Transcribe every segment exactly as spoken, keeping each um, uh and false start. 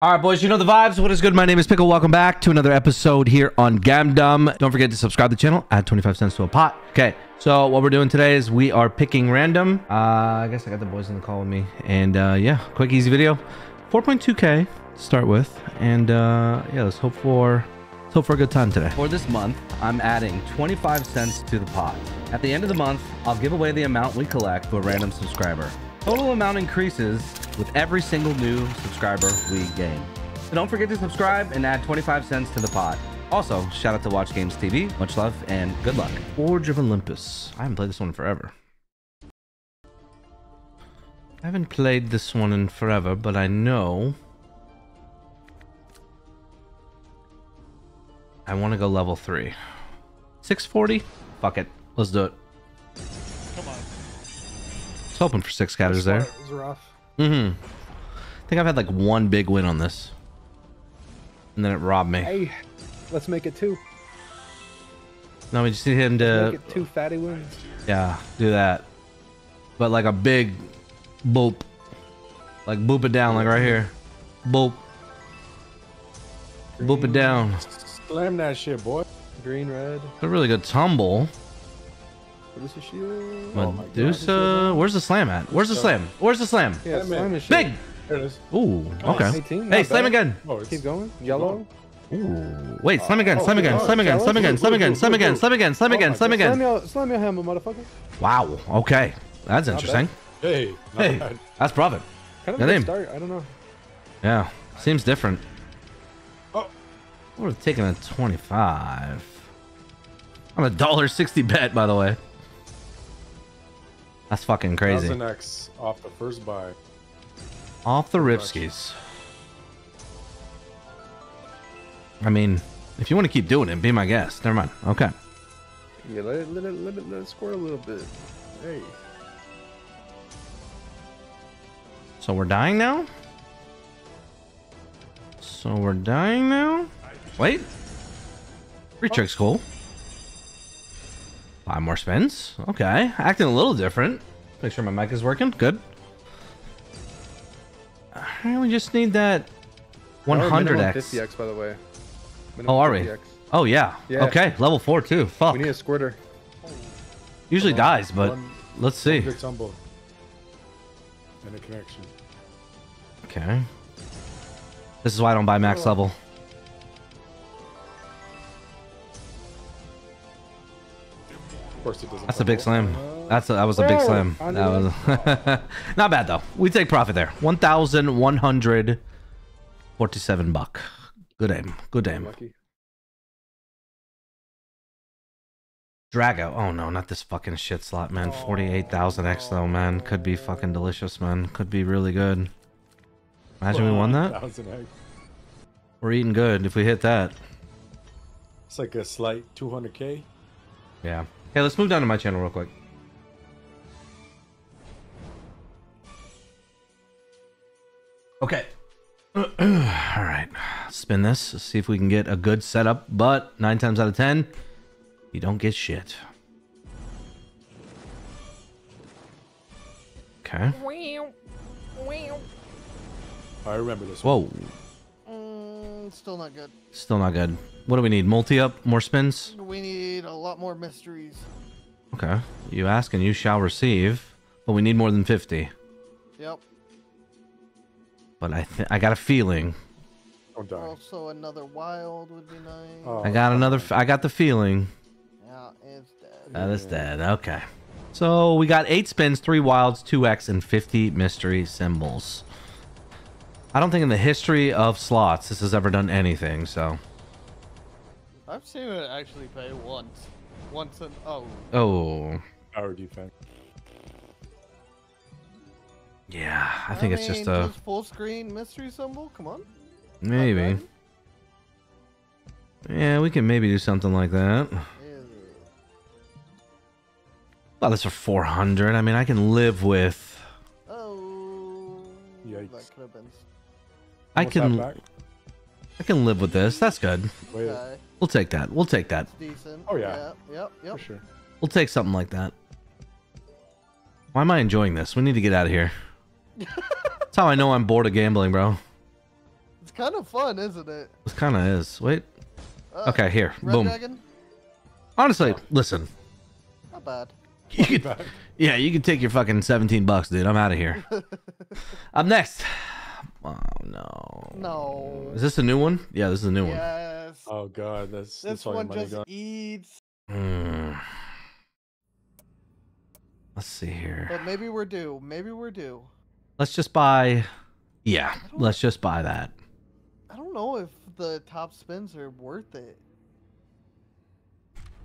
All right, boys, you know the vibes. What is good? My name is Pickle. Welcome back to another episode here on Gamdom. Don't forget to subscribe to the channel. Add twenty-five cents to a pot. Okay, so what we're doing today is we are picking random. Uh, I guess I got the boys on the call with me. And uh, yeah, quick, easy video. four point two K to start with. And uh, yeah, let's hope for, let's hope for a good time today. For this month, I'm adding twenty-five cents to the pot. At the end of the month, I'll give away the amount we collect to a random subscriber. Total amount increases with every single new subscriber we gain. So don't forget to subscribe and add twenty-five cents to the pot. Also, shout out to WatchGamesTV. Much love and good luck. Forge of Olympus. I haven't played this one in forever. I haven't played this one in forever, but I know I want to go level three. six forty? Fuck it. Let's do it. Come on. Hoping for six scatters there. It was rough. Mm-hmm. I think I've had like one big win on this. And then it robbed me. Hey, let's make it two. No, we just need him to... Make it two fatty wins. Yeah, do that. But like a big boop. Like boop it down, like right here. Boop. Green. Boop it down. Slam that shit, boy. Green, red. It's a really good tumble. Medusa shield. Medusa. Oh, where's the slam at? Where's the slam? Where's the slam? Yeah, slam is big. There it is. Ooh. Okay. eighteen, hey, slam bad. Again. Oh, keep going. Yellow. Ooh. Wait. Slam again. Slam again. Slam again. Slam again. Slam again. Slam again. Slam again. Slam again. Slam again. Slam your, slam your hammer, motherfucker. Wow. Okay. That's interesting. Hey. Hey. Bad. That's profit. Kind of a start. I don't know. Yeah. Seems different. Oh. We're taking a twenty-five. On a dollar sixty bet, by the way. That's fucking crazy. one thousand X off the first buy. Off the Ripskis. I mean, if you want to keep doing it, be my guest. Never mind. Okay. Yeah, let it, let it, let it, let it squirt a little bit. Hey. So we're dying now? So we're dying now? Wait. Free trick's cool. Five more spins. Okay. Acting a little different. Make sure my mic is working. Good. I really just need that one hundred X. fifty X, by the way. Minimum oh, are we? fifty X. Oh, yeah. yeah. Okay. Level four, too. Fuck. We need a squirter. Usually well, dies, but one, let's see. Tumble. And a connection. Okay. This is why I don't buy max oh. level. That's a big slam. That's a, that was a big slam. That was not bad though. We take profit there. One thousand one hundred forty-seven buck. Good aim. Good aim. Drago. Oh no, not this fucking shit slot, man. Forty-eight thousand X though, man. Could be fucking delicious, man. Could be really good. Imagine we won that. We're eating good if we hit that. It's like a slight two hundred K. Yeah. Okay, let's move down to my channel real quick. Okay. All right. Spin this. Let's see if we can get a good setup. But nine times out of ten, you don't get shit. Okay. I remember this one. Whoa. Mm, still not good. Still not good. What do we need? Multi up? More spins? We need a lot more mysteries. Okay. You ask and you shall receive. But we need more than fifty. Yep. But I th I got a feeling. Don't die. Also another wild would be nice. Oh, I got another... F I got the feeling. Yeah, it's dead. That is dead. Okay. So we got eight spins, three wilds, two X, and fifty mystery symbols. I don't think in the history of slots this has ever done anything, so... I've seen it actually pay once. Once and oh. Oh. Our defense. Yeah, I, I think mean, it's just a full screen mystery symbol. Come on. Maybe. Yeah, we can maybe do something like that. Yeah. Well, that's for four hundred. I mean, I can live with. Oh. Yikes. That could have been. I can. I can live with this. That's good. Okay. We'll take that. We'll take that. Decent. Oh yeah. yeah. Yep. Yep. For sure. We'll take something like that. Why am I enjoying this? We need to get out of here. That's how I know I'm bored of gambling, bro. It's kind of fun, isn't it? It kind of is. Wait. Uh, okay, here. Red Boom. Dragon? Honestly, oh. listen. Not bad. You could, yeah, you can take your fucking seventeen bucks, dude. I'm out of here. I'm next. Oh, no. No. Is this a new one? Yeah, this is a new yes. one. Oh, God. That's, this that's one just gone. eats. Mm. Let's see here. But maybe we're due. Maybe we're due. Let's just buy. Yeah, let's just buy that. I don't know if the top spins are worth it.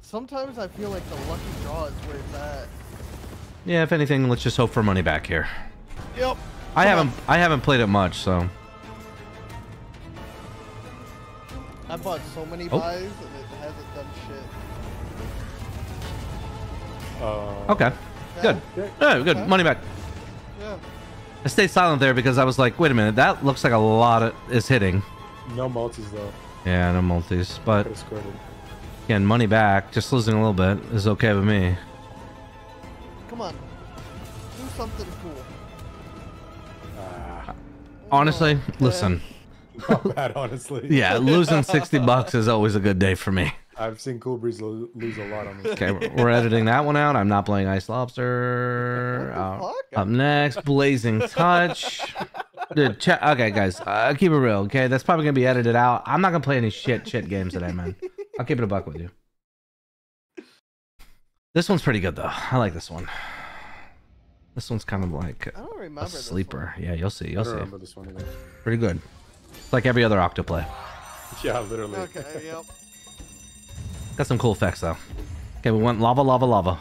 Sometimes I feel like the lucky draw is where it's at. Yeah, if anything, let's just hope for money back here. Yep. I haven't I haven't played it much, so. I bought so many oh. buys and it hasn't done shit. Uh, okay. Yeah. Good. Yeah. Oh, good. Okay. Money back. Yeah. I stayed silent there because I was like, wait a minute, that looks like a lot of is hitting. No multis though. Yeah, no multis. But again, money back, just losing a little bit is okay with me. Come on. Do something cool. Honestly, oh, listen. Not bad, honestly. Yeah, losing sixty bucks is always a good day for me. I've seen Cool Breeze lo lose a lot on this. Okay, we're editing that one out. I'm not playing Ice Lobster. Uh, up next, Blazing Touch. Dude, ch okay, guys, uh, keep it real, okay? That's probably going to be edited out. I'm not going to play any shit, shit games today, man. I'll keep it a buck with you. This one's pretty good, though. I like this one. This one's kind of like I don't remember a sleeper. This one. Yeah, you'll see. You'll I don't see. remember this one either. Pretty good. It's like every other Octoplay. Yeah, literally. Okay, yep. Got some cool effects, though. Okay, we went lava, lava, lava.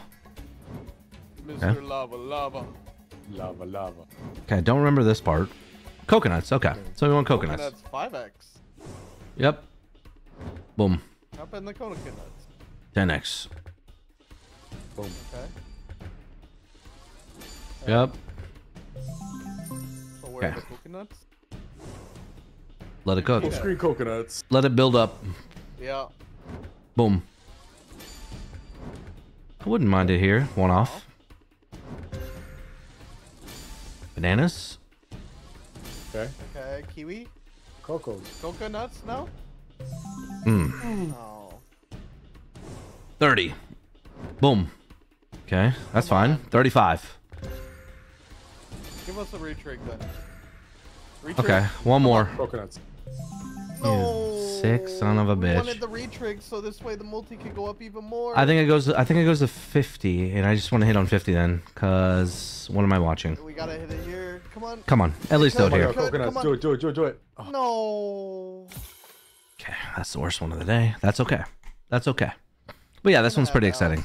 Mister Okay. Lava, lava. Lava, lava. Okay, don't remember this part. Coconuts, okay. So we want coconuts. Coconuts, five X. Yep. Boom. Up in the coconuts. ten X. Boom. Okay. Yep. So where okay. are the coconuts? Let it cook. Full screen coconuts. Let it build up. Yeah. Boom. I wouldn't mind it here. One off. Bananas. Okay. Okay. Kiwi. Cocos. Coconuts now? Mm. Oh. thirty. Boom. Okay. That's fine. thirty-five. Give us a retrig then. Retrig. Okay. One more. Coconuts. No. Sick son of a bitch. I wanted the retrig so this way the multi could go up even more. I think it goes. I think it goes to fifty, and I just want to hit on fifty then, cause what am I watching? We gotta hit it here. Come on. Come on. At least do it here. Coconuts. Do it. Do it. Do it. Do it. Oh. No. Okay, that's the worst one of the day. That's okay. That's okay. But yeah, this yeah, one's pretty exciting.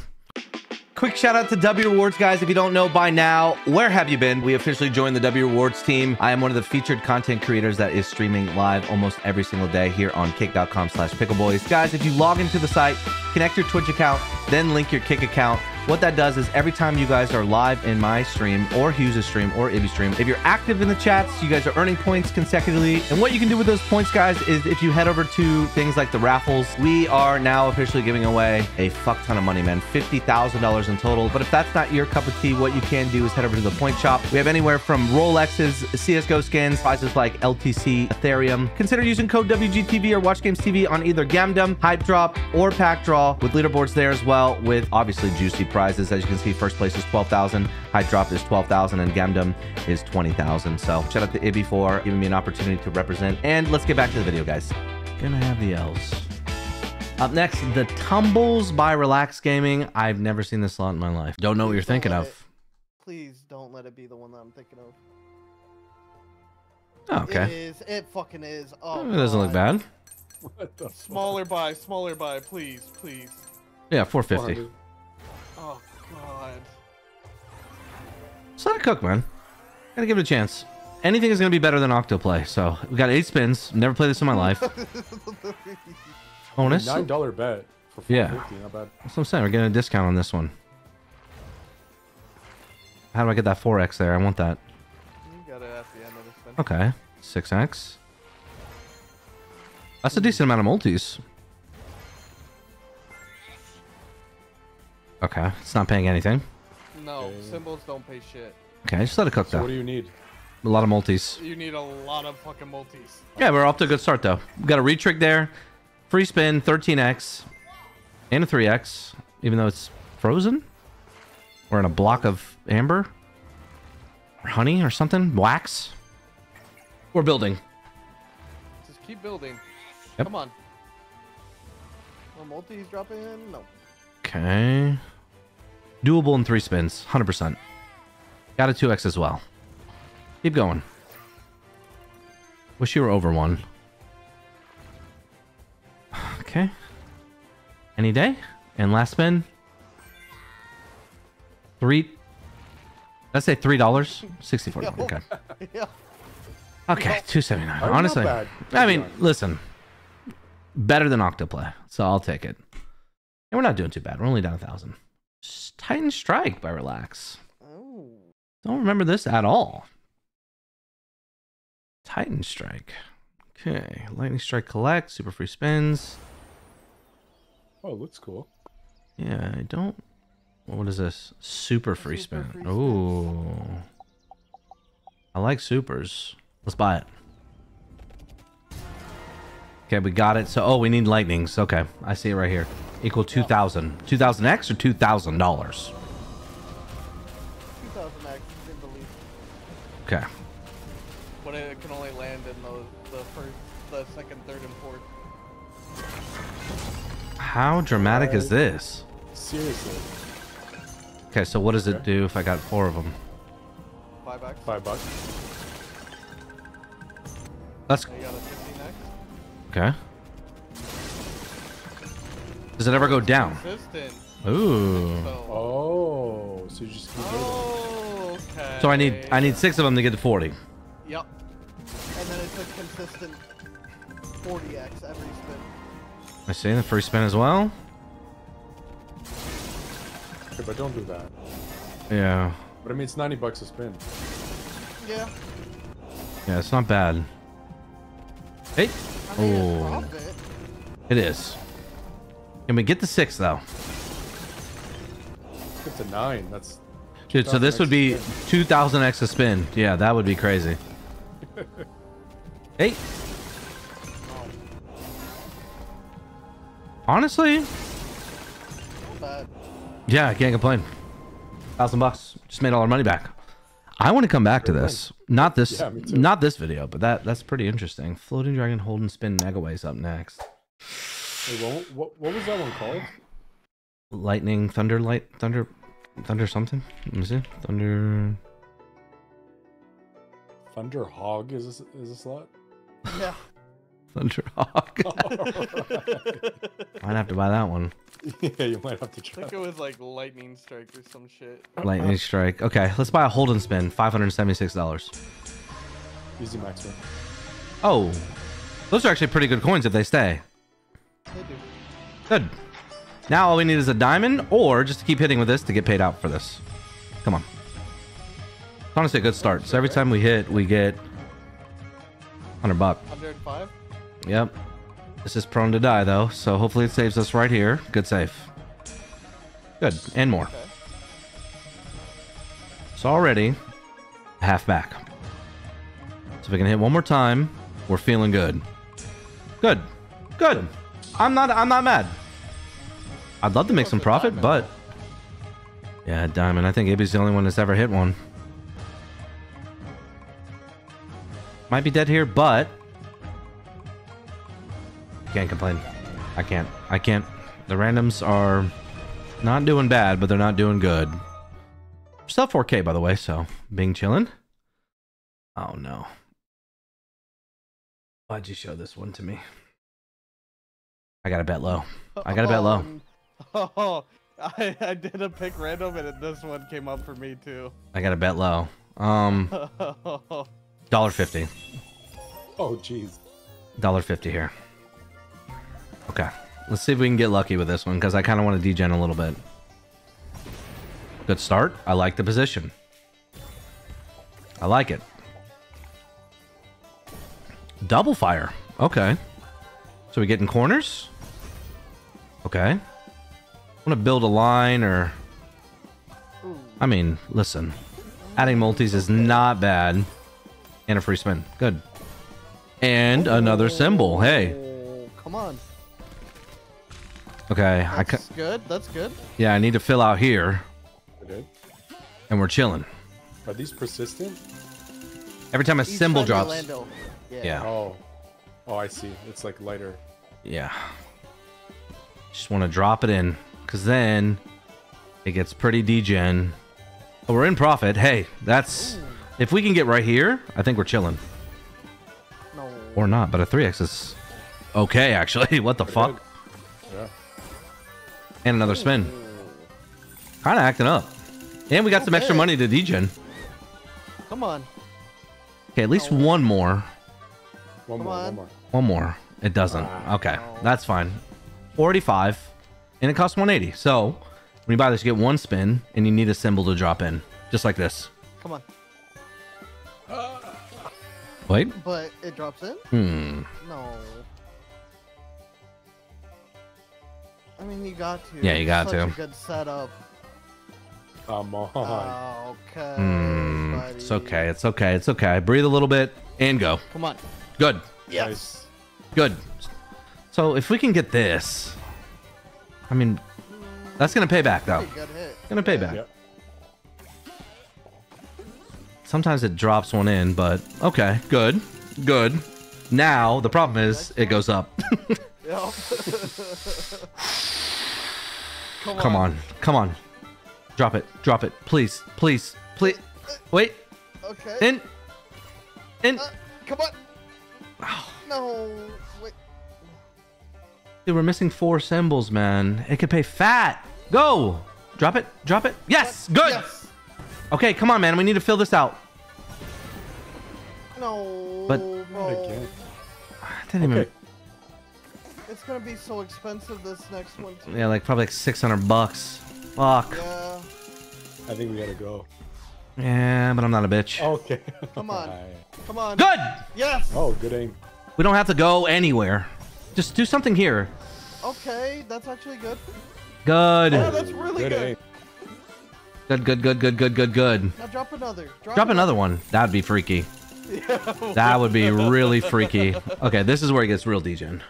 Quick shout out to W Rewards, guys. If you don't know by now, where have you been? We officially joined the W Rewards team. I am one of the featured content creators that is streaming live almost every single day here on kick.com slash pickleboys. Guys, if you log into the site, connect your Twitch account, then link your Kick account. What that does is every time you guys are live in my stream or Hughes' stream or Ibby's stream, if you're active in the chats, you guys are earning points consecutively. And what you can do with those points, guys, is if you head over to things like the raffles, we are now officially giving away a fuck ton of money, man. fifty thousand dollars in total. But if that's not your cup of tea, what you can do is head over to the point shop. We have anywhere from Rolexes, C S G O skins, prizes like L T C, Ethereum. Consider using code W G T V or WatchGamesTV on either Gamdom, Hypedrop, or Packdraw with leaderboards there as well, with obviously Juicy Pro. Prizes. As you can see, first place is twelve thousand, Hypedrop is twelve thousand, and Gamdom is twenty thousand. So shout out to Ibby for giving me an opportunity to represent. And let's get back to the video, guys. Gonna have the L's. Up next, the Tumbles by Relax Gaming. I've never seen this slot in my life. Don't know please what you're thinking of. It, please don't let it be the one that I'm thinking of. Oh, okay. It is. It fucking is. Oh, it doesn't God. look bad. What the smaller fuck? Buy, smaller buy, please, please. Yeah, four fifty. Oh, God. Just let it cook, man. Gotta give it a chance. Anything is gonna be better than Octoplay, so we got eight spins. Never played this in my life. Bonus. nine dollar bet for four fifty, yeah. Not bad. That's what I'm saying. We're getting a discount on this one. How do I get that four X there? I want that. You got it at the end of the spin. Okay. six X. That's a decent amount of multis. Okay, it's not paying anything. No, symbols don't pay shit. Okay, just let it cook, so though. What do you need? A lot of multis. You need a lot of fucking multis. Yeah, we're off to a good start, though. We got a re-trick there. Free spin, thirteen X. And a three X. Even though it's frozen? We're in a block of amber? Or honey or something? Wax? We're building. Just keep building. Yep. Come on. More multis dropping in? No. Okay. Doable in three spins. one hundred percent. Got a two X as well. Keep going. Wish you were over one. Okay. Any day. And last spin. Three. Did I say three dollars? sixty-four. Yo. Okay. Yo. Okay. two seventy-nine. Honestly, I mean, listen. Better than Octoplay, so I'll take it. And we're not doing too bad. We're only down a thousand. Titan Strike by Relax. Oh. Don't remember this at all. Titan Strike. Okay. Lightning Strike collect. Super free spins. Oh, looks cool. Yeah, I don't... What is this? Super free super spin. Free oh. Spins. I like supers. Let's buy it. Okay, we got it. So, oh, we need lightnings. Okay, I see it right here. Equal two thousand. two thousand X or two thousand dollars? two thousand X. Didn't believe it. Okay. But it can only land in the, the first, the second, third, and fourth. How dramatic uh, is this? Seriously. Okay, so what does okay. it do if I got four of them? Five bucks. Five bucks. That's. You got a okay. Does it ever go down? Consistent. Ooh. Oh, so you just keep oh, okay. So I need I need six of them to get to forty. Yep. And then it's a consistent forty X every spin. I see the first spin as well. Okay, but don't do that. Yeah. But I mean, it's ninety bucks a spin. Yeah. Yeah, it's not bad. Hey. I mean, oh. It is. Can we get the six though? Let's get to nine. That's. Dude, so this would be two thousand X a spin. Yeah, that would be crazy. Hey. Honestly. Yeah, I can't complain. Thousand bucks. Just made all our money back. I want to come back to this. Not this yeah, not this video, but that that's pretty interesting. Floating Dragon Hold and Spin Megaways up next. Hey, what, what, what was that one called? Lightning, thunder, light, thunder, thunder something? Let me see. Thunder... Thunder Hog is this, is this lot? Yeah. Thunder Hog. Right. I'd have to buy that one. Yeah, you might have to try. I think it was like Lightning Strike or some shit. Lightning Strike. Okay, let's buy a hold and spin. five hundred seventy-six dollars. Easy max win. Oh. Those are actually pretty good coins if they stay. They do. Good. Now all we need is a diamond or just to keep hitting with this to get paid out for this. Come on. Honestly, a good start. So every time we hit, we get one hundred bucks. one hundred five? Yep. This is prone to die, though. So hopefully it saves us right here. Good save. Good. And more. Okay. It's already half back. So if we can hit one more time, we're feeling good. Good. Good. I'm not, I'm not mad. I'd love to make some profit, diamond. But... Yeah, diamond. I think Ibby's the only one that's ever hit one. Might be dead here, but can't complain. I can't. I can't. The randoms are not doing bad, but they're not doing good. Still four K, by the way, so being chillin'. Oh no. Why'd you show this one to me? I gotta bet low. I gotta bet low. Oh, oh I, I did a pick random and this one came up for me too. I gotta bet low. Um one dollar fifty. Oh jeez. one dollar fifty here. Okay. Let's see if we can get lucky with this one because I kind of want to degen a little bit. Good start. I like the position. I like it. Double fire. Okay. So we get in corners? Okay. I want to build a line or... I mean, listen. Adding multis is not bad. And a free spin. Good. And oh, another symbol. Hey. Come on. Okay. That's I good. That's good. Yeah, I need to fill out here. Okay. And we're chilling. Are these persistent? Every time a Each symbol time drops. Yeah. yeah. Oh. Oh, I see. It's like lighter. Yeah. Just want to drop it in, because then it gets pretty degen. Oh, we're in profit. Hey, that's... Ooh. If we can get right here, I think we're chilling. No. Or not, but a three X is okay, actually. What the pretty fuck? Good. Yeah. And another spin. Kind of acting up. And we got okay. some extra money to degen. Come on. Okay, at least no. one more. One Come more, on. one more. One more. It doesn't. Ah, okay, no. that's fine. forty-five, and it costs one eighty. So when you buy this, you get one spin, and you need a symbol to drop in, just like this. Come on. Uh, Wait. But it drops in? Hmm. No. I mean, you got to. Yeah, you got Such to. A good setup. Come on. Oh, okay. Mm, it's okay. It's okay. It's okay. Breathe a little bit and go. Come on. Good. Yes. Nice. Good. So if we can get this, I mean, that's gonna pay back though. Gonna pay back. Yep. Sometimes it drops one in, but okay, good, good. Now the problem is it goes up. Come on. Come on, come on, drop it, drop it, please, please, please. Wait. Okay. In. In. Uh, come on. Oh. No. Wait. Dude, we're missing four symbols, man. It could pay fat. Go. Drop it. Drop it. Yes. Good. Yes. Okay, come on, man. We need to fill this out. No. But not again. I didn't okay. even. It's gonna be so expensive this next one too. Yeah, like probably like six hundred bucks. Fuck. Yeah. I think we gotta go. Yeah, but I'm not a bitch. Okay. Come on. Come on. Good. Yes. Oh, good aim. We don't have to go anywhere. Just do something here. Okay, that's actually good. Good. Oh, that's really good. Good, good, good, good, good, good, good. Now drop another. Drop, drop another one. That'd be freaky. Yeah. That would be really freaky. Okay, this is where it gets real degen.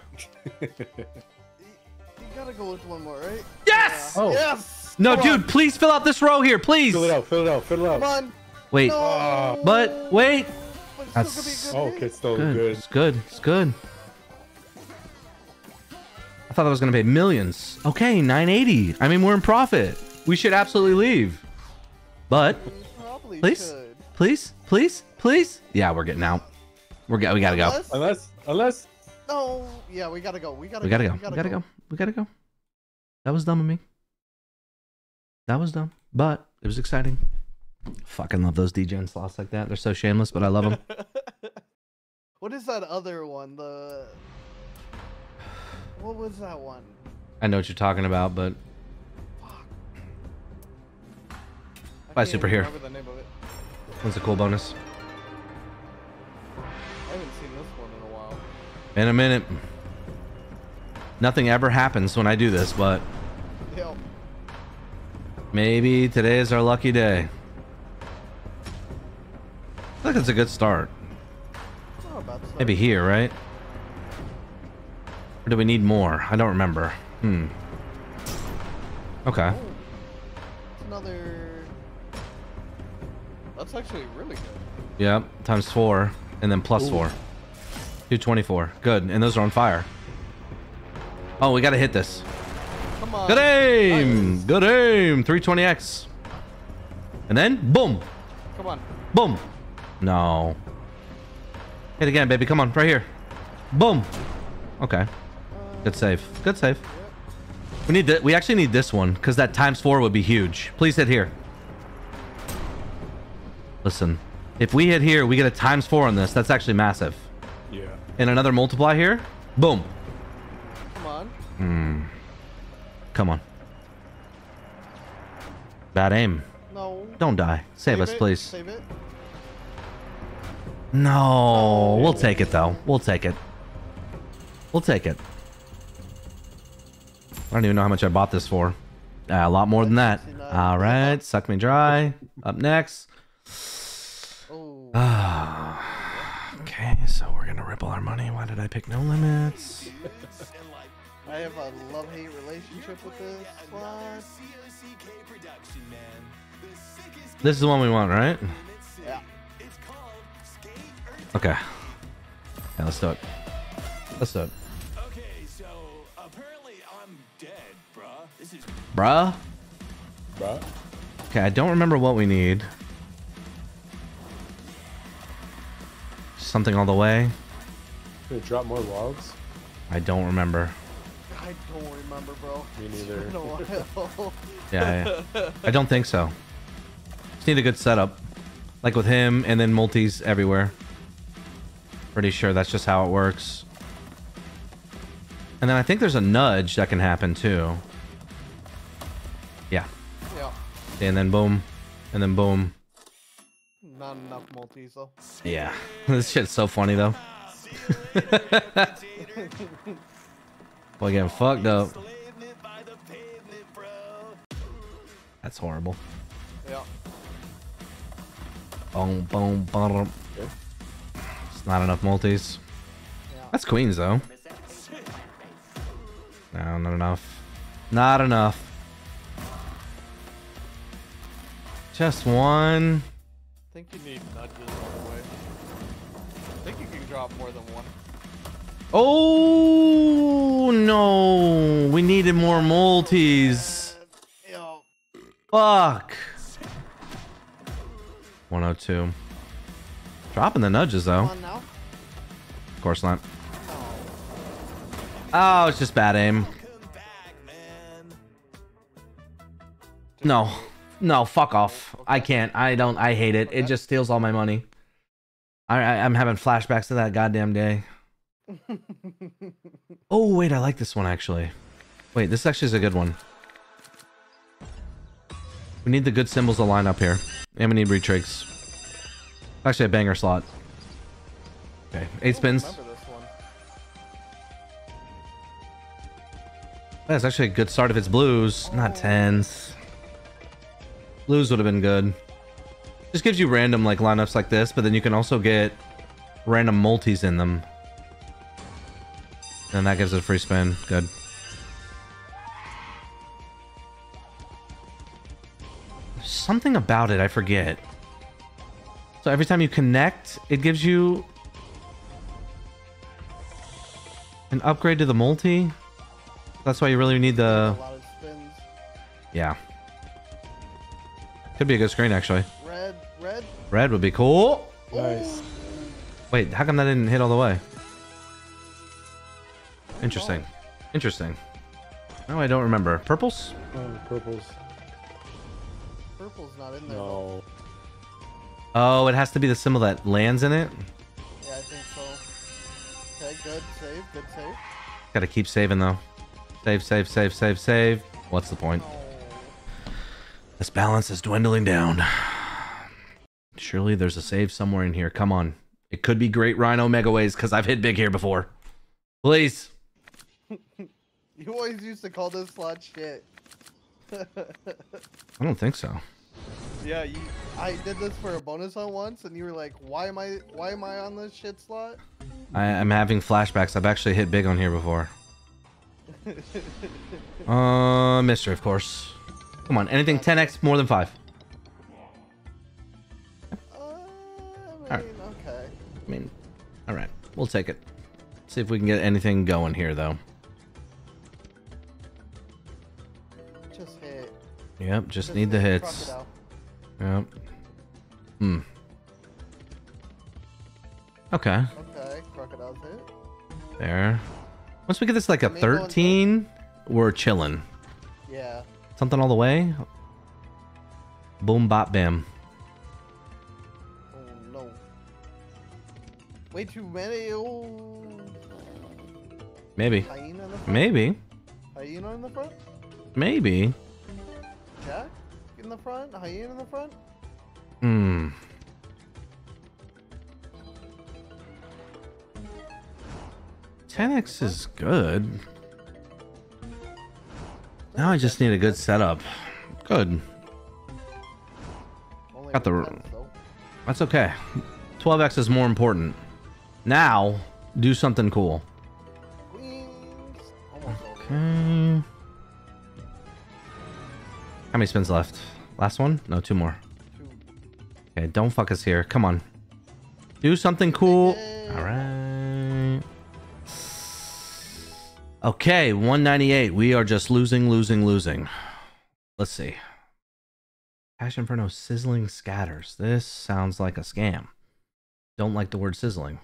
You gotta go with one more, right? Yes! Yeah. Oh. Yes! No, Come dude, on. please fill out this row here, please. Fill it out, fill it out, fill it out. Come on. Wait. No. But, wait. But that's oh, okay, still good. good. It's good, it's good. I thought I was gonna pay millions. Okay, nine eighty. I mean, we're in profit. We should absolutely leave. But please, should. please, please, please. Yeah, we're getting out. We're we gotta go. Unless, unless. No. Yeah, we gotta go. We gotta. We gotta go. go. We gotta, we gotta go. go. We gotta go. That was dumb of me. That was dumb, but it was exciting. Fucking love those D J slots like that. They're so shameless, but I love them. What is that other one? The. What was that one? I know what you're talking about, but... Fuck. Buy Super Here. That's a cool bonus. I haven't seen this one in a while. In a minute. Nothing ever happens when I do this, but... Yep. Maybe today is our lucky day. I think it's a good start. It's not a bad start. Maybe here, right? Or do we need more? I don't remember. Hmm. Okay. Oh, another. That's actually really good. Yep. Yeah, times four, and then plus Ooh. four. Two twenty-four. Good. And those are on fire. Oh, we gotta hit this. Come on. Good aim. Nice. Good aim. Three twenty X. And then boom. Come on. Boom. No. Hit again, baby. Come on, right here. Boom. Okay. Good save. Good save. We need that. We actually need this one because that times four would be huge. Please hit here. Listen, if we hit here, we get a times four on this. That's actually massive. Yeah. And another multiply here. Boom. Come on. Mm. Come on. Bad aim. No. Don't die. Save, save us, it. please. Save it. No. Oh, we'll take it though. We'll take it. We'll take it. I don't even know how much I bought this for. Uh, a lot more than that. All right, suck me dry. Up next. Oh. Ripple our money. Why did I pick No Limits? I have a love-hate relationship with this one. This is the one we want, right? Yeah. Okay. Yeah, let's do it. Let's do it. Okay, so apparently I'm dead, bruh. This is bruh? Bruh? Okay, I don't remember what we need. Something all the way. Gonna drop more logs? I don't remember. I don't remember, bro. Me neither. It's been a while. Yeah, yeah. I don't think so. Just need a good setup. Like with him and then multis everywhere. Pretty sure that's just how it works. And then I think there's a nudge that can happen too. Yeah. Yeah. And then boom. And then boom. Not enough multis though. Yeah. This shit's so funny though. Boy getting fucked up. That's horrible. Yeah. Boom, boom, boom. It's not enough multis. Yeah. That's queens though. No, not enough. Not enough. Just one. I think you need nudges all the way. I think you can drop more than one. Oh no! We needed more multis. Yeah. Fuck. one oh two. Dropping the nudges though. Come on now. Of course not. Oh, it's just bad aim. No. No, fuck off. I can't. I don't. I hate it. It just steals all my money. I, I, I'm having flashbacks to that goddamn day. Oh, wait. I like this one, actually. Wait, this actually is a good one. We need the good symbols to line up here. And we need retrigs. Actually, a banger slot. Okay. Eight spins. That's actually a good start if it's blues, not tens. Blues would have been good. Just gives you random like lineups like this, but then you can also get random multis in them. And that gives it a free spin. Good. There's something about it, I forget. So every time you connect, it gives you an upgrade to the multi. That's why you really need the... Yeah. Could be a good screen, actually. Red, red. Red would be cool. Nice. Wait, how come that didn't hit all the way? Interesting. Interesting. No, I don't remember. Purples? Oh, purples. Purple's not in there. No. Oh, it has to be the symbol that lands in it? Yeah, I think so. Okay, good save, good save. Gotta keep saving, though. Save, save, save, save, save. What's the point? This balance is dwindling down. Surely there's a save somewhere in here. Come on. It could be great Rhino Megaways because I've hit big here before. Please. You always used to call this slot shit. I don't think so. Yeah, you, I did this for a bonus on once and you were like, why am I, why am I on this shit slot? I, I'm having flashbacks. I've actually hit big on here before. Uh, mystery, of course. Come on, anything ten X more than five. Uh, I mean, all right. Okay. I mean, all right, we'll take it. See if we can get anything going here, though. Just hit. Yep, just, just need the hits. Yep. Hmm. Okay. Okay, crocodile's hit. There. Once we get this like a thirteen, we're chilling. Yeah. Something all the way. Boom, bop, bam. Oh no. Way too many. Oh. Maybe. Hyena in the front? Maybe. Hyena in the front? Maybe. Jack in the front? Hyena in the front? Hmm. ten X is good. Now I just need a good setup. Good. Got the... That's okay. twelve X is more important. Now, do something cool. Okay. How many spins left? Last one? No, two more. Okay, don't fuck us here. Come on. Do something cool. All right. Okay, one ninety-eight. We are just losing, losing, losing. Let's see. Cash Inferno Sizzling Scatters. This sounds like a scam. Don't like the word sizzling.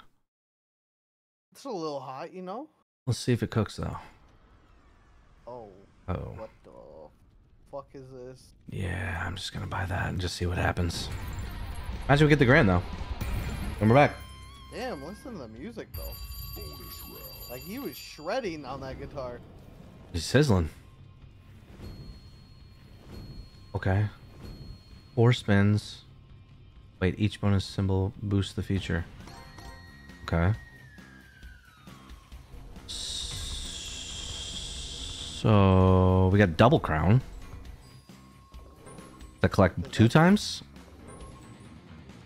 It's a little hot, you know? Let's see if it cooks, though. Oh. Oh. What the fuck is this? Yeah, I'm just going to buy that and just see what happens. Imagine we get the grand, though. And we're back. Damn, listen to the music, though. Like, he was shredding on that guitar. He's sizzling. Okay. Four spins. Wait, each bonus symbol boosts the feature. Okay. So we got double crown. That collect two times?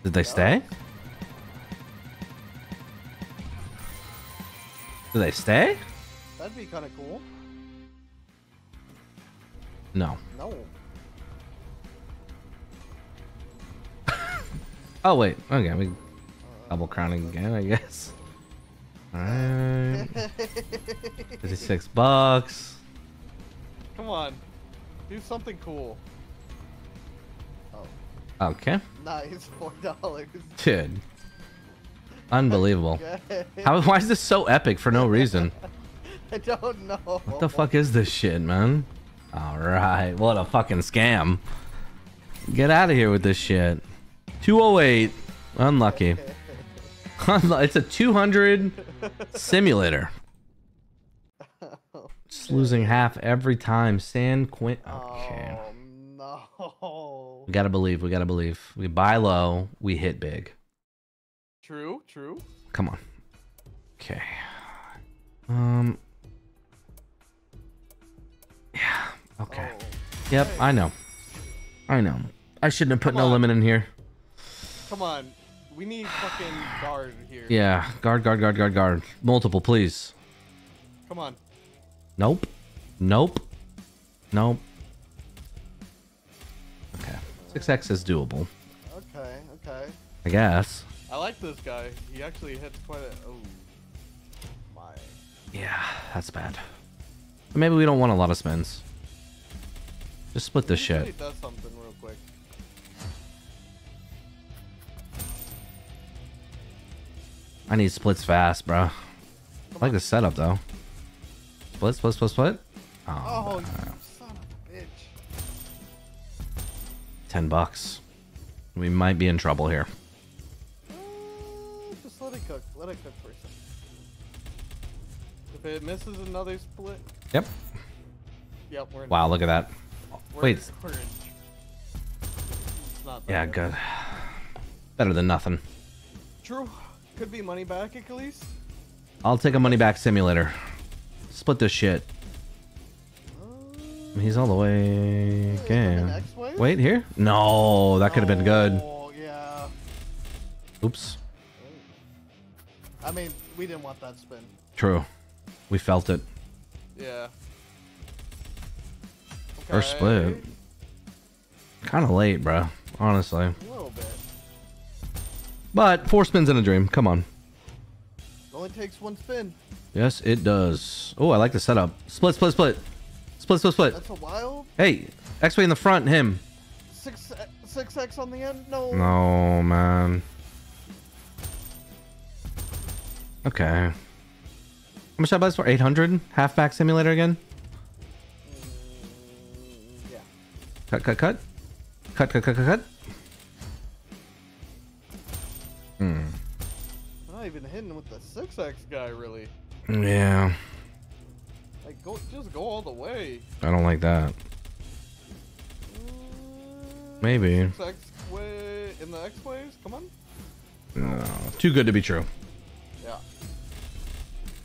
Did they stay? Do they stay? That'd be kind of cool. No. No. Oh wait, okay, we double crowning again, I guess. All right, fifty-six bucks. Come on, do something cool. Oh. Okay. Nice, four dollars. Dude, unbelievable. Okay. How? Why is this so epic for no reason? I don't know. What the fuck is this shit, man? All right, what a fucking scam. Get out of here with this shit. two oh eight. Unlucky. It's a two hundred simulator. Just losing half every time. San Quint. Okay. Oh, no. We gotta believe. We gotta believe. We buy low. We hit big. True. True. Come on. Okay. Um. Yeah. Okay. Oh. Yep. I know. I know. I shouldn't have put no limit in here. Come on, we need fucking guard here. Yeah, guard, guard, guard, guard, guard. Multiple, please. Come on. Nope. Nope. Nope. Okay. six X is doable. Okay, okay. I guess. I like this guy. He actually hits quite a... Oh, my. Yeah, that's bad. But maybe we don't want a lot of spins. Just split this shit. He does something real quick. I need splits fast, bro. I like the setup, though. Split, split, split, split. Oh, oh you son of a bitch. Ten bucks. We might be in trouble here. Uh, just let it cook. Let it cook for a second. If it misses another split. Yep. Yep. We're in wow, look at that. We're Wait. In it's not yeah, good. good. Better than nothing. True. Could be money back at least. I'll take a money back simulator. Split this shit. Uh, He's all the way. Okay. Wait here? No, that could have oh, been good. Yeah. Oops. I mean, we didn't want that spin. True. We felt it. Yeah. Okay. Or split. Kind of late, bro. Honestly. A little bit. But four spins in a dream. Come on. It only takes one spin. Yes, it does. Oh, I like the setup. Split, split, split. Split, split, split. That's a wild. Hey, X-way in the front, him. Six, six X on the end? No. No, man. Okay. How much did I buy this for? eight hundred? Halfback simulator again? Mm, yeah. Cut, cut, cut. Cut, cut, cut, cut, cut. Hmm. I'm not even hitting with the six X guy, really. Yeah. Like, go, just go all the way. I don't like that. Maybe. six X way in the X waves? Come on. No, too good to be true. Yeah.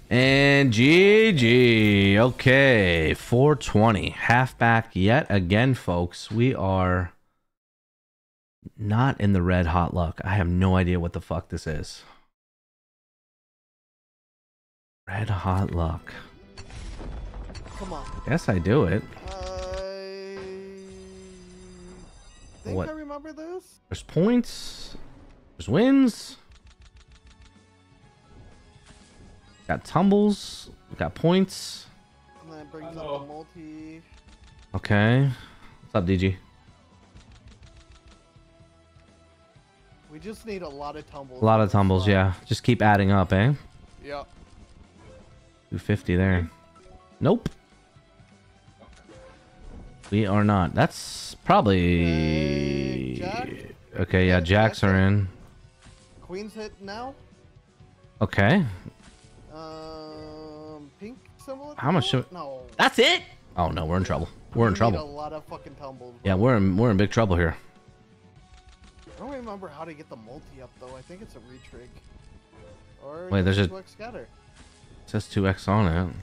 And G G. Okay, four twenty. Halfback yet again, folks. We are. Not in the red hot luck. I have no idea what the fuck this is. Red Hot Luck. Come on. Yes, I do it. I think what? I remember this. There's points. There's wins. Got tumbles. Got points. And then it brings up the multi. Okay. What's up, D G? We just need a lot of tumbles. A lot of tumbles, yeah. Just keep adding up, eh? Yep. two fifty there. Nope. We are not. That's probably... Jack? Okay, yeah, jacks are in. Queen's hit now. Okay. Um, pink symbol? How much should... No. That's it? Oh, no, we're in trouble. We're in trouble. We need a lot of fucking tumbles. Yeah, we're in, we're in big trouble here. I don't remember how to get the multi up though. I think it's a retrig. Or wait, there's a two X scatter. It says two X on it.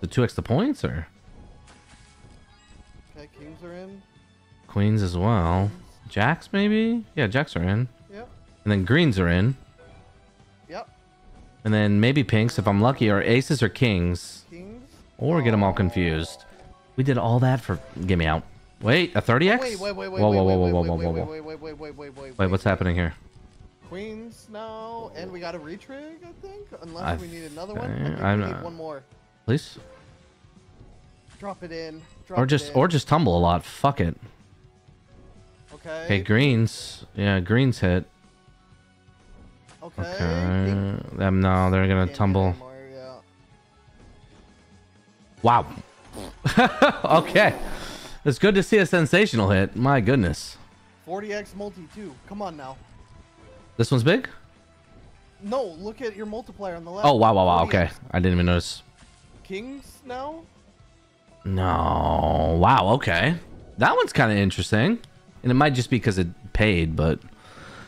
The two X the points or? Okay, kings are in. Queens as well. Jacks maybe? Yeah, jacks are in. Yep. And then greens are in. Yep. And then maybe pinks if I'm lucky, or aces or kings. Kings? Or get them all confused. We did all that for... Get me out. Wait, a thirty X? Wait, wait, wait, wait, whoa, whoa, whoa, whoa, whoa, whoa, whoa, whoa, wait, wait, wait, wait, wait, wait, wait, what's happening here? Queens now, and we got a retrig, I think, unless we need another one. I think we need one more. Please? Drop it in. Or just, or just tumble a lot. Fuck it. Okay. Okay, greens. Yeah, greens hit. Okay. Them no, they're gonna tumble. Wow. Okay. It's good to see a sensational hit. My goodness. forty X multi too. Come on now. This one's big? No, look at your multiplier on the left. Oh, wow, wow, wow. forty X. Okay. I didn't even notice. Kings now? No. Wow, okay. That one's kind of interesting. And it might just be because it paid, but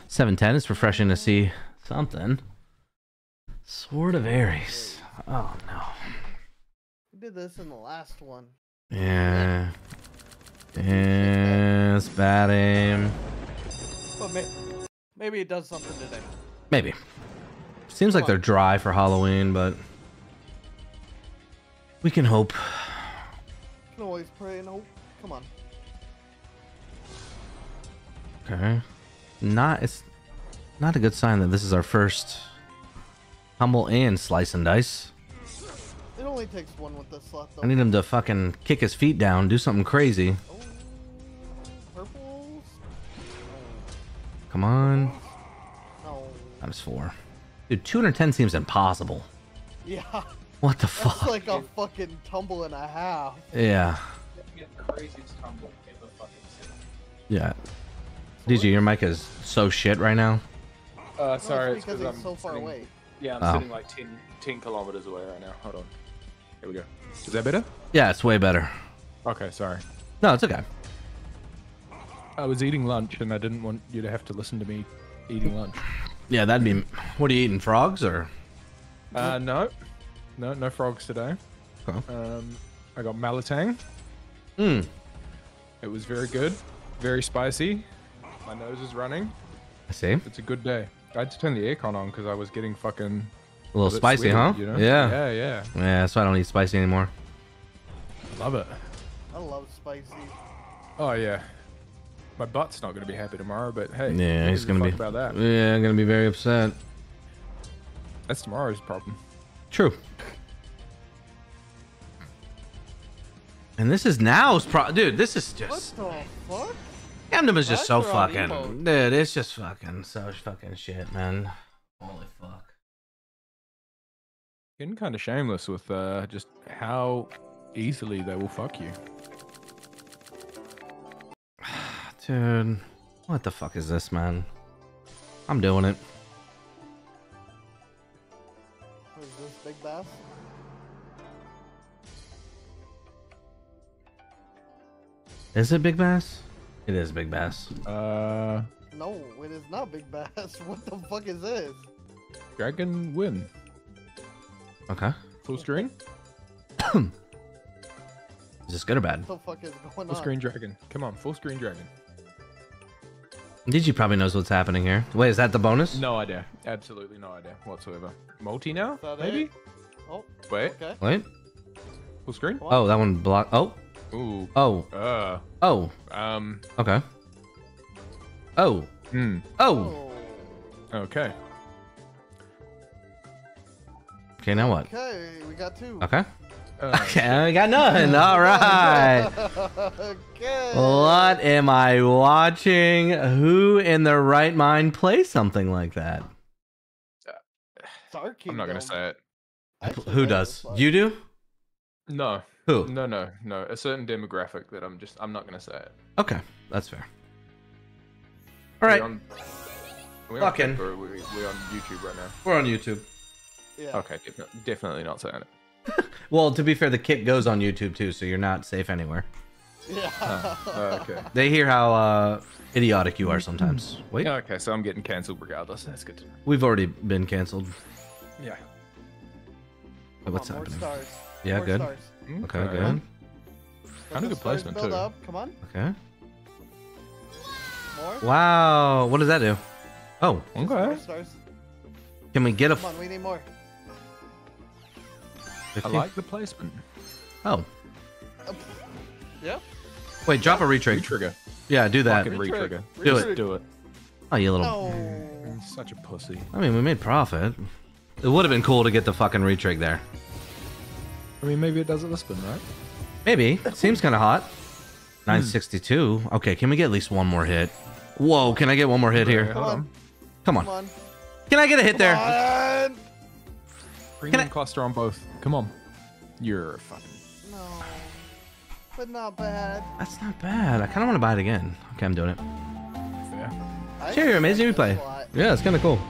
seven ten is refreshing to see something. Sword of Aries. Oh, no. We did this in the last one. Yeah. Yeah, it's bad aim. But may maybe it does something today. Maybe. Seems Come like on. They're dry for Halloween, but we can hope. You can always pray and hope. Come on. Okay. Not it's not a good sign that this is our first humble and slice and dice. It only takes one with this slot, though. I need him to fucking kick his feet down, do something crazy. Oh, purples. Oh. Come on. Oh. Times four. Dude, two hundred ten seems impossible. Yeah. What the That's fuck? That's like a fucking tumble and a half. Yeah. Yeah. D J, your mic is so shit right now. Uh, sorry. No, it's because it's, it's so far sitting, away. Yeah, I'm oh. sitting like ten, ten kilometers away right now. Hold on. Here we go. Is that better? Yeah, it's way better. Okay, sorry. No, it's okay. I was eating lunch and I didn't want you to have to listen to me eating lunch. Yeah, that'd be... What are you eating, frogs or...? Uh, no. No, no frogs today. Okay. Um, I got malatang. Mm. It was very good. Very spicy. My nose is running. I see. It's a good day. I had to turn the aircon on because I was getting fucking... A little a spicy, sweet, huh? You know? Yeah. Yeah, yeah. Yeah, that's why I don't eat spicy anymore. I love it. I love spicy. Oh, yeah. My butt's not going to be happy tomorrow, but hey. Yeah, he's going to be... about that. Yeah, I'm going to be very upset. That's tomorrow's problem. True. And this is now's pro... Dude, this is just... What the fuck? Gamdom is just so fucking... Dude, it's just fucking so fucking shit, man. Holy fuck. Getting kind of shameless with uh, just how easily they will fuck you. Dude, what the fuck is this, man? I'm doing it. What is this, Big Bass? Is it Big Bass? It is Big Bass. Uh. No, it is not Big Bass. What the fuck is this? Dragon win. Okay. Full screen? Is this good or bad? What the fuck is going on? Full screen dragon. Come on, full screen dragon. D G probably knows what's happening here. Wait, is that the bonus? No idea. Absolutely no idea whatsoever. Multi now? Maybe? Oh. Wait. Okay. Wait. Full screen? What? Oh, that one blocked. Oh. Ooh. Oh. Uh. Oh. Um. Okay. Oh. Hmm. Oh. Okay. Okay, now what? Okay, we got two. Okay. Uh, okay, we got none. All right. Okay. What am I watching? Who in their right mind plays something like that? Dark Kingdom. I'm not gonna say it. Actually, who does? You do? No. Who? No, no, no. A certain demographic that I'm just. I'm not gonna say it. Okay, that's fair. All right. We're on, we're on YouTube right now. We're on YouTube. Yeah. Okay, definitely not saying it. Well, to be fair, the kick goes on YouTube too, so you're not safe anywhere. Yeah. Oh, okay. They hear how uh, idiotic you are sometimes. Wait. Okay, so I'm getting canceled regardless. That's good to know. We've already been canceled. Yeah. Wait, what's on, happening? More stars. Yeah, more good. Stars. Okay, right. Good. Kind of good placement too. Up. Come on. Okay. More? Wow. What does that do? Oh. Okay. Stars. Can we get a? Come on, we need more. I like the placement. Oh. Yeah. Wait, drop yeah. a retrigger. Retrigger. Yeah, do that. Retrigger. Retrigger. Do it. Do it. Oh, you little. No. Such a pussy. I mean, we made profit. It would have been cool to get the fucking retrig there. I mean, maybe it does at the spin, right? Maybe. Seems kind of hot. nine sixty-two. Mm. Okay, can we get at least one more hit? Whoa, can I get one more hit here? Right, hold on. Come on. Come on. Can I get a hit Come there? On. Premium I... cluster on both. Come on. You're fucking. No. But not bad. That's not bad. I kind of want to buy it again. Okay, I'm doing it. Yeah. Cheerio, amazing replay. Yeah, it's kind of cool.